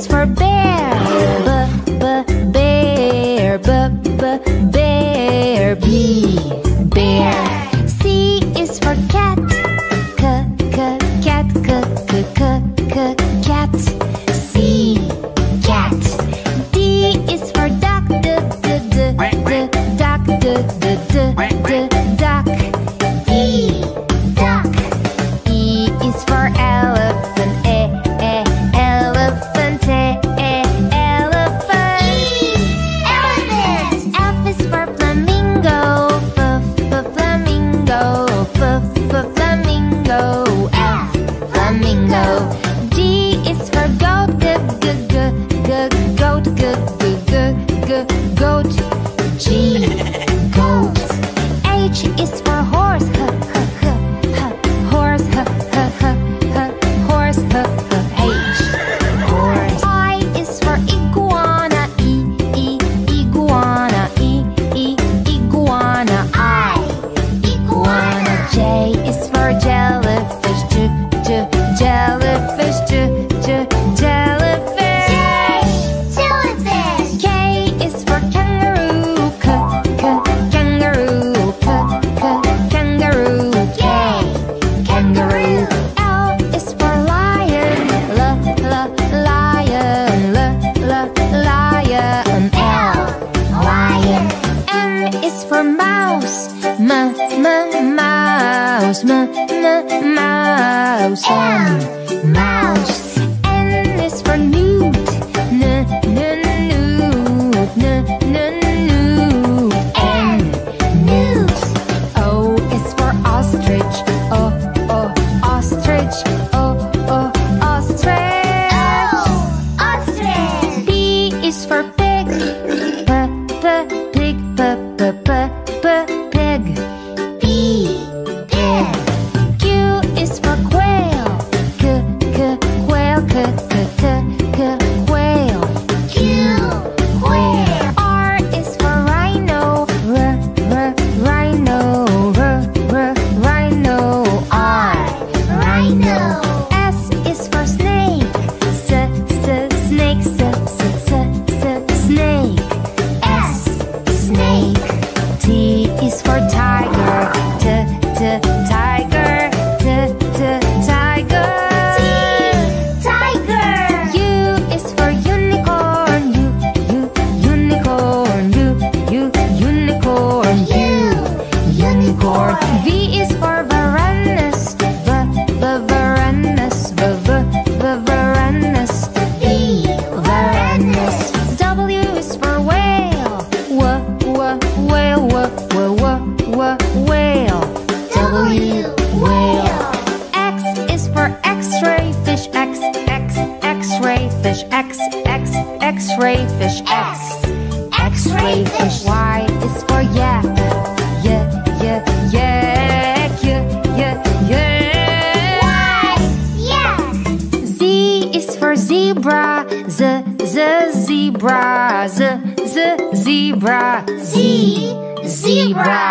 is for bear. B-b-bear, b-b-bear, B, bear. C is for cat. C-c-cat, c-c-c-cat. C, cat. D is for duck. D-d-d-d-duck, d-d-d-duck. D, duck. E is for elephant. Zebra, Z, zebra.